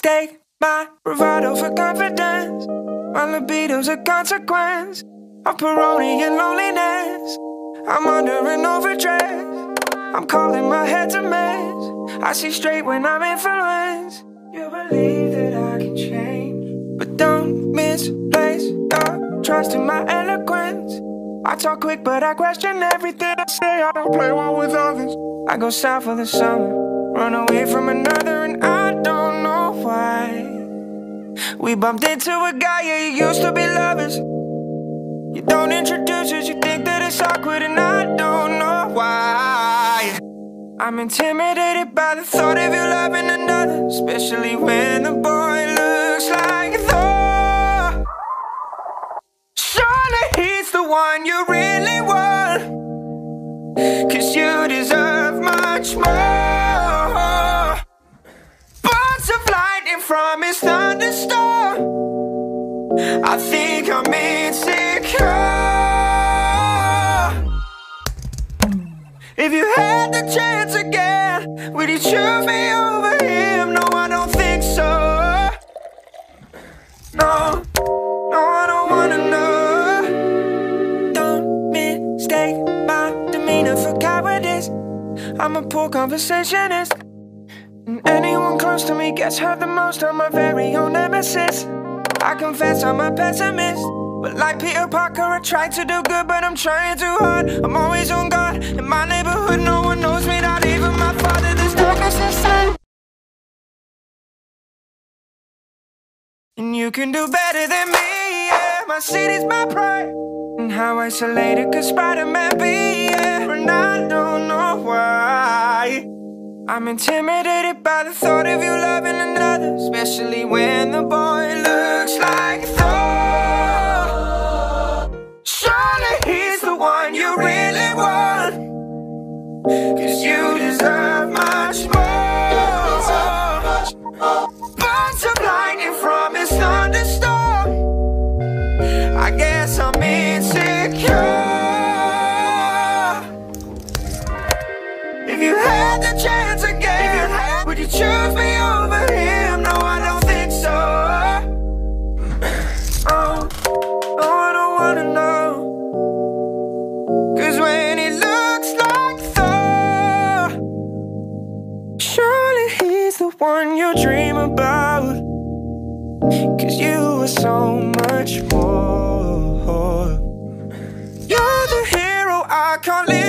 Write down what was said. mistake, my bravado for confidence. My libido's a consequence of parody and loneliness. I'm under an overdress, I'm calling my head's a mess. I see straight when I'm influenced. You believe that I can change, but don't misplace your trust in my eloquence. I talk quick but I question everything I say. I don't play well with others. I go south for the summer, run away from another, and I don't know why. We bumped into a guy, yeah, you used to be lovers. You don't introduce us, you think that it's awkward, and I don't know why. I'm intimidated by the thought of you loving another, especially when the boy looks like Thor. Surely he's the one you really want, 'cause you deserve much more. Bolts of lightning from his thunderstorm, I think I'm insecure. If you had the chance again, would you choose me over him? No, I don't think so. No, no, I don't wanna know. Don't mistake my demeanor for cowardice. I'm a poor conversationist, and anyone close to me gets hurt the most. I'm my very own nemesis. I confess I'm a pessimist, but like Peter Parker, I try to do good, but I'm trying too hard. I'm always on guard. In my neighborhood, no one knows me, not even my father. There's darkness inside, and you can do better than me, yeah. My city's my pride, and how isolated could Spider-Man be, yeah. And I don't know why. I'm intimidated by the thought of you loving another, especially when the boy looks like Thor. You really want, 'cause you deserve much more. Bunch of lightning from his thunderstorm, I guess I'm insecure. If you had the chance again, would you choose me over him? No, I don't think so. Oh, oh, I don't wanna know. 'Cause when he looks like Thor, surely he's the one you dream about, 'cause you are so much more. You're the hero I can't live